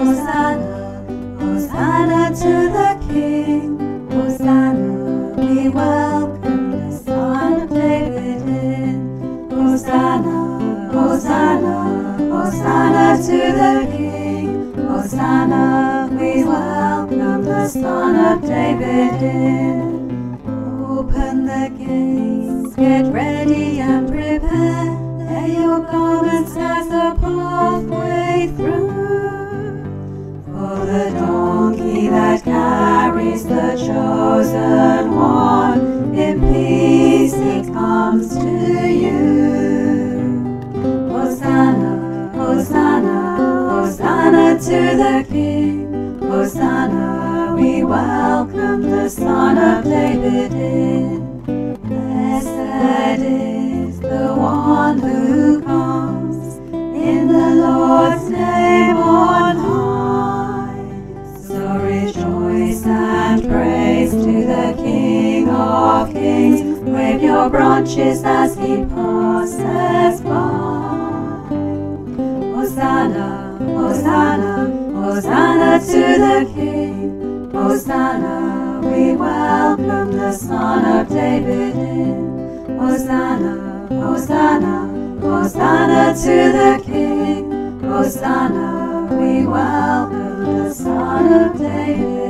Hosanna, Hosanna to the King, Hosanna, we welcome the Son of David in. Hosanna, Hosanna, Hosanna to the King, Hosanna, we welcome the Son of David in. Open the gates, get ready and prepare, lay your garments as a pathway through. For the donkey that carries the chosen one, in peace he comes to you. Hosanna, Hosanna, Hosanna to the King, Hosanna, we welcome the Son of David in. Blessed is the one who comes in the Lord's name on high. Rejoice and praise to the King of Kings. Wave your branches as he passes by. Hosanna, Hosanna, Hosanna to the King. Hosanna, we welcome the Son of David in. Hosanna, Hosanna, Hosanna to the King. Hosanna, we welcome the Son of David.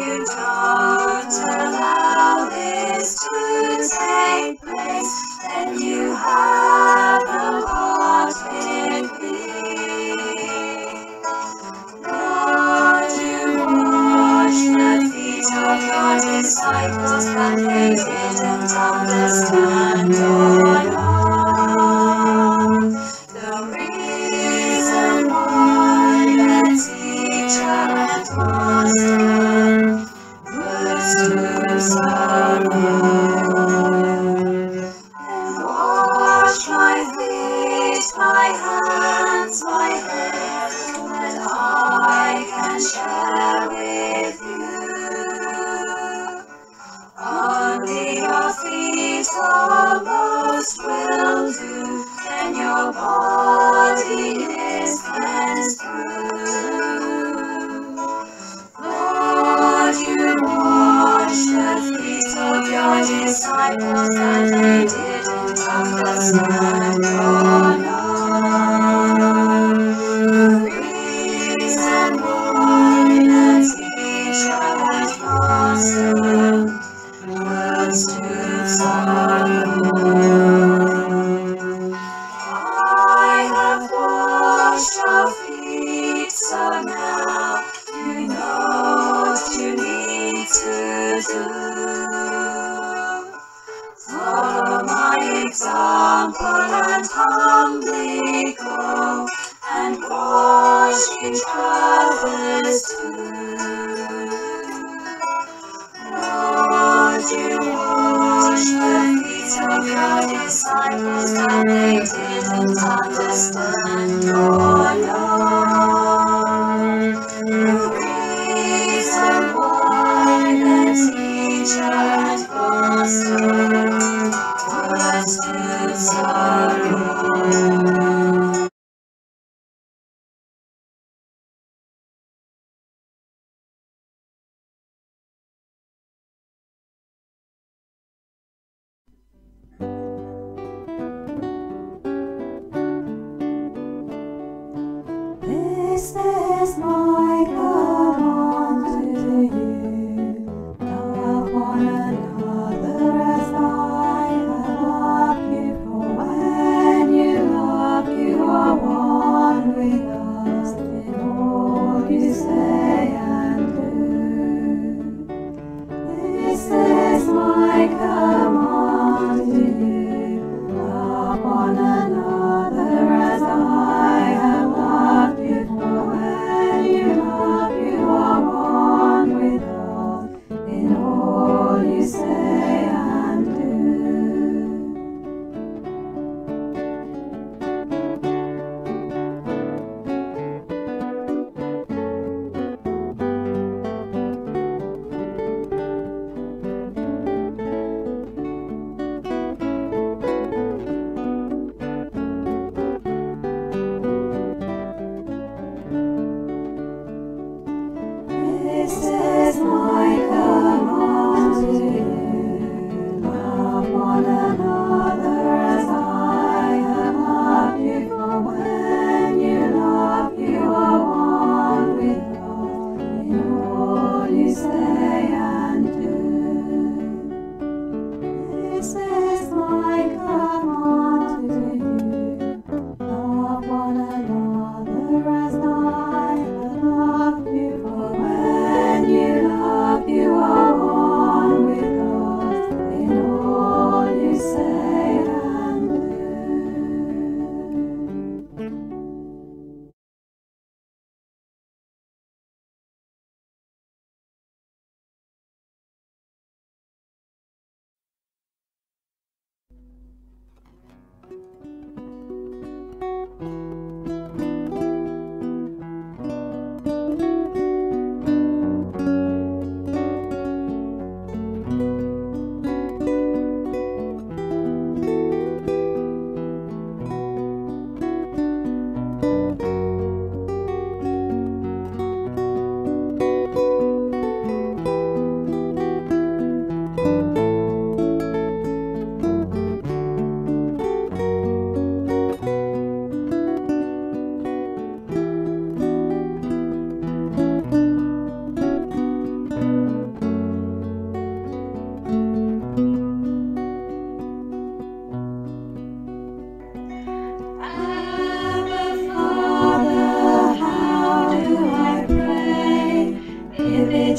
You don't allow this to take place, then you have a part in me. Lord, you wash the feet of your disciples, but they didn't understand your love.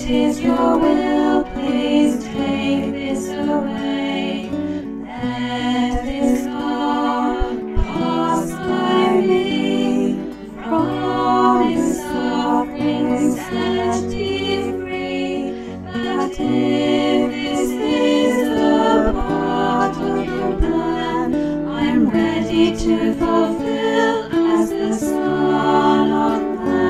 it is your will, please take this away. Let this gone pass by me, from its sufferings set thee free. But if this is a part of your plan, I'm ready to fulfill as the Son of Man.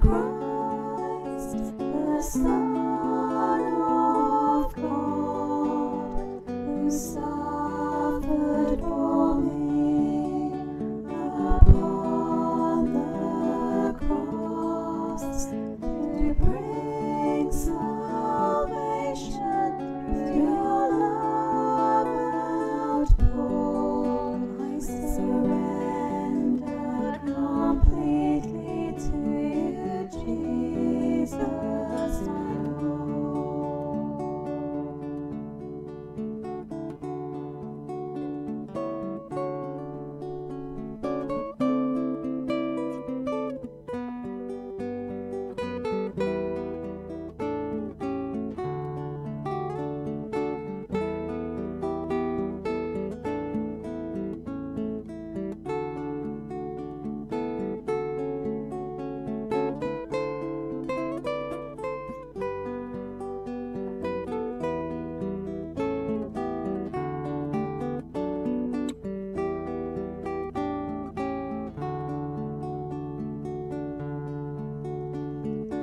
Christ, the Son of God, who suffered for me upon the cross, to bring salvation through your love outpoured.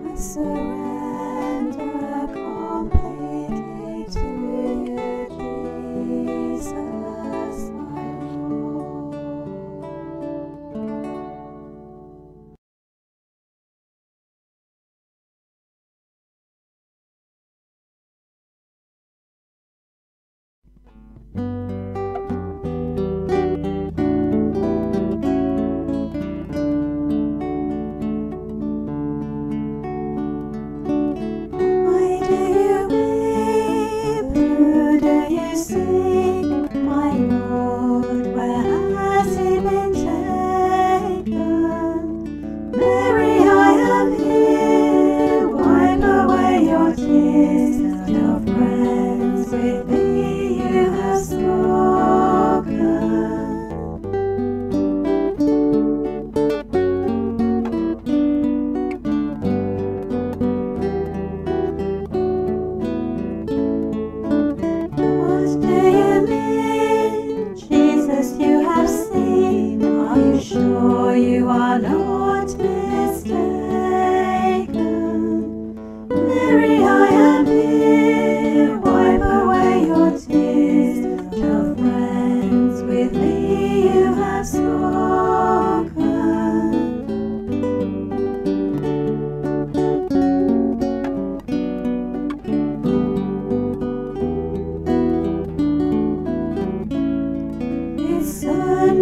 I surrender completely to you, Jesus, my surrender completely to you, Jesus, my Lord.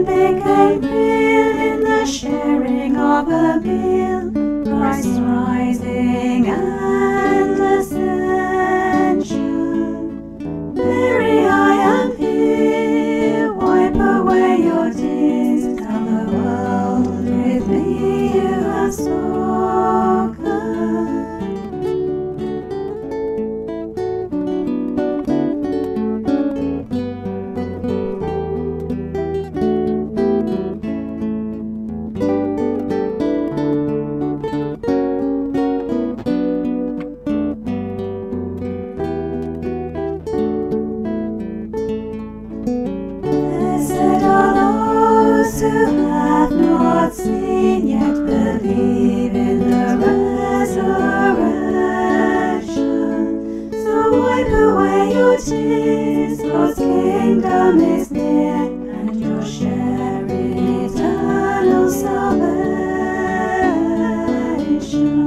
Became real in the sharing of a meal, Christ rising and ascension. Mary, I am here, wipe away your tears, tell the world with me you have spoken. God's kingdom is near, and you'll share eternal salvation.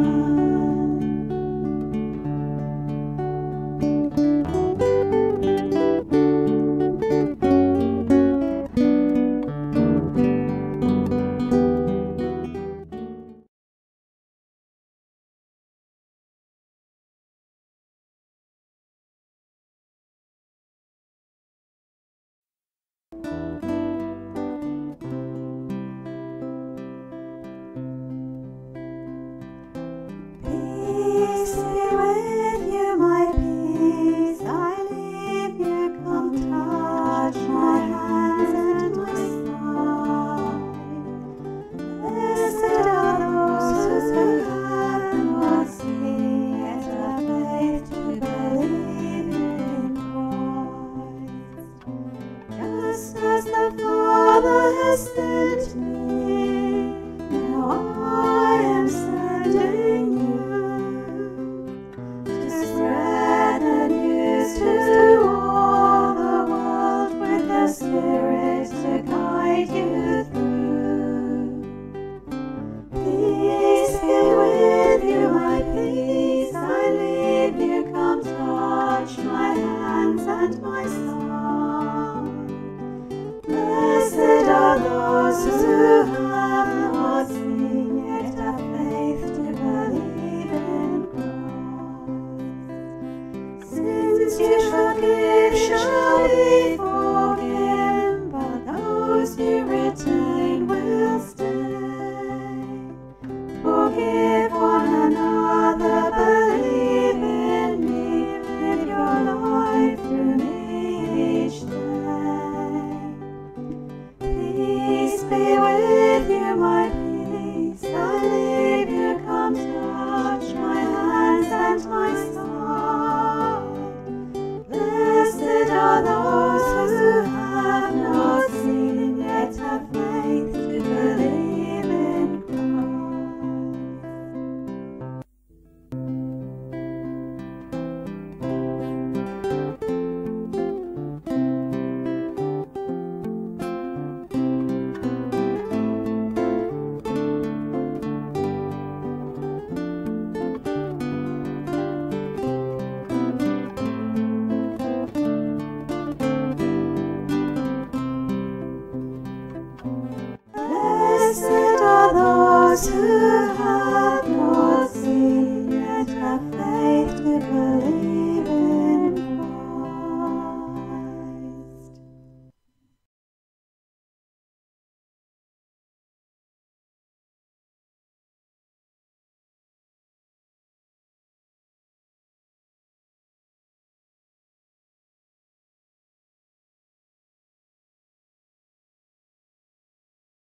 Blessed are those who